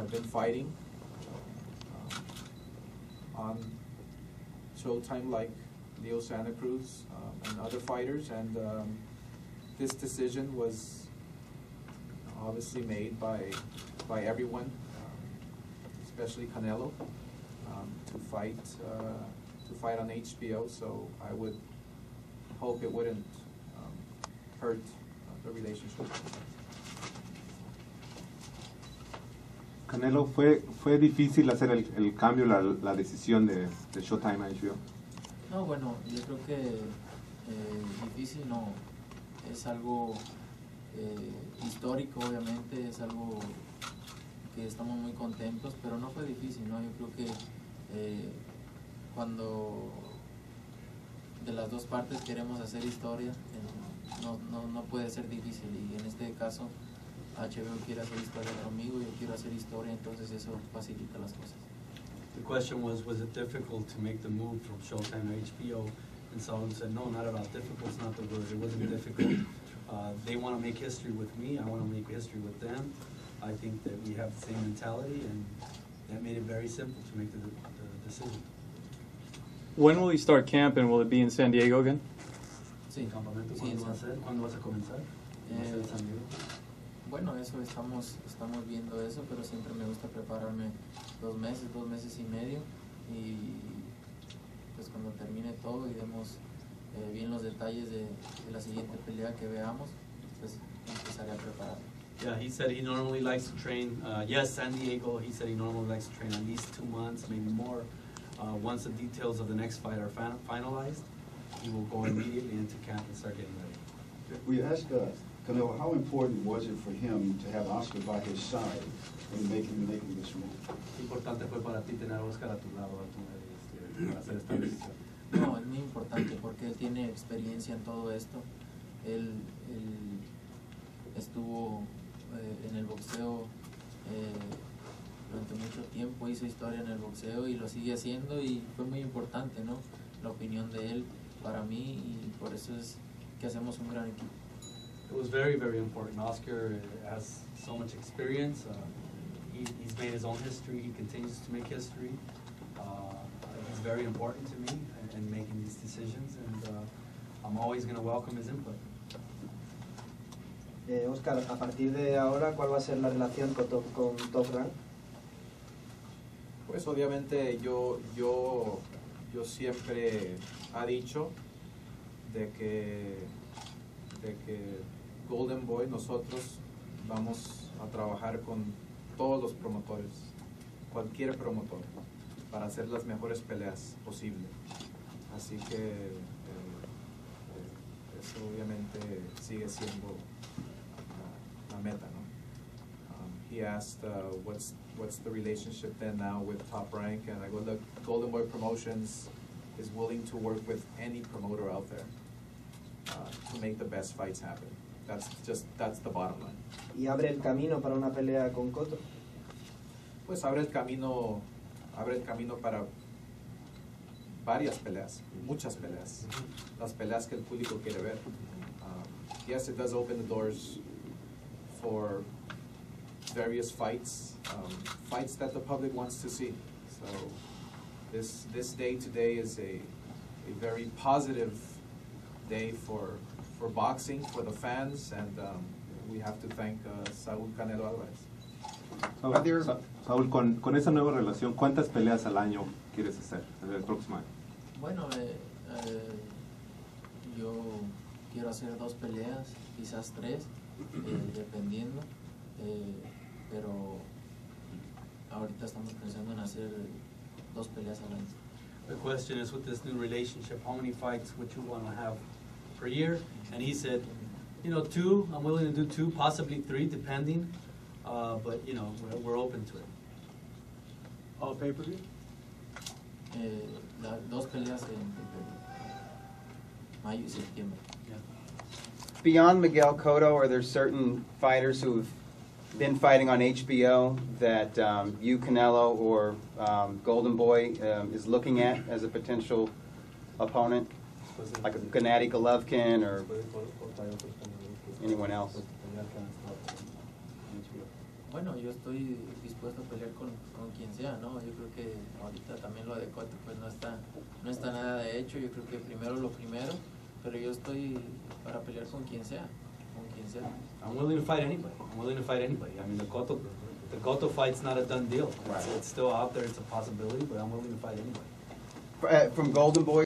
I've been fighting on Showtime like Leo Santa Cruz and other fighters, and this decision was obviously made by everyone, especially Canelo, to fight on HBO. So I would hope it wouldn't hurt the relationship. Canelo, ¿fue difícil hacer el cambio, la decisión de Showtime a HBO? No, bueno, yo creo que difícil no, es algo histórico, obviamente, es algo que estamos muy contentos, pero no fue difícil, ¿no? Yo creo que cuando de las dos partes queremos hacer historia, no puede ser difícil, y en este caso HBO quiere hacer historia conmigo, yo quiero hacer historia, entonces eso facilita las cosas. The question was it difficult to make the move from Showtime to HBO? And Saúl said, no, not at all. Difficult is not the word. It wasn't difficult. They want to make history with me. I want to make history with them. I think that we have the same mentality, and that made it very simple to make the decision. When will you start camp, and will it be in San Diego again? Sí, campamento. ¿Cuándo vas a comenzar? ¿En San Diego? Bueno, eso estamos viendo eso, pero siempre me gusta prepararme 2 meses, 2 meses y medio, y pues cuando termine todo y vemos bien los detalles de la siguiente pelea que veamos, pues empezaré a prepararme. Yeah, he said he normally likes to train. Yes, San Diego. He said he normally likes to train at least 2 months, maybe more. Once the details of the next fight are finalized, he will go immediately into camp and start getting ready. We asked Canelo, how important was it for him to have Oscar by his side in making this move? Importante fue para ti tener a Oscar a tu lado para hacer esta decisión. No, es muy importante porque él tiene experiencia en todo esto. Él estuvo en el boxeo durante mucho tiempo, hizo historia en el boxeo y lo sigue haciendo, y fue muy importante, ¿no?, la opinión de él para mí, y por eso es que hacemos un gran equipo. It was very, very important. Oscar has so much experience. He's made his own history. He continues to make history. He's very important to me in making these decisions, and I'm always going to welcome his input. Oscar, a partir de ahora, ¿cuál va a ser la relación con Top Rank? Pues obviamente yo siempre ha dicho de que Golden Boy, nosotros vamos a trabajar con todos los promotores, cualquier promotor, para hacer las mejores peleas posible. Así que eso obviamente sigue siendo la meta, ¿no? He asked what's the relationship then now with Top Rank, and I go, look, Golden Boy Promotions is willing to work with any promoter out there to make the best fights happen. That's the bottom line. ¿Y abre el camino para una pelea con Cotto? Pues abre el camino para varias peleas, muchas peleas, las peleas que el público quiere ver. Yes, it does open the doors for various fights, fights that the public wants to see. So this day today is a very positive day for boxing, for the fans, and we have to thank Saúl Canelo Alvarez. Saúl, con esa nueva relación, ¿cuántas peleas al año quieres hacer en el próximo año? Bueno, yo quiero hacer 2 peleas, quizás 3, dependiendo, pero ahorita estamos pensando en hacer 2 peleas al año. The question is, with this new relationship, how many fights would you want to have per year? And he said, you know, 2. I'm willing to do 2, possibly 3, depending. But, you know, we're open to it. All pay-per-view? 2 peleas en pay-per-view. Mayo y septiembre. Beyond Miguel Cotto, are there certain fighters who have been fighting on HBO that you, Canelo, or Golden Boy is looking at as a potential opponent, like a Gennady Golovkin or anyone else? pelear con HBO? Bueno, yo estoy dispuesto a pelear con quien sea, ¿no? Yo creo que ahorita también lo de Cotto pues no está nada de hecho. Yo creo que primero lo primero, pero yo estoy para pelear con quien sea, I'm willing to fight anybody. I mean, the Cotto fight's not a done deal. Right. It's still out there. It's a possibility, but I'm willing to fight anybody. From Golden Boy.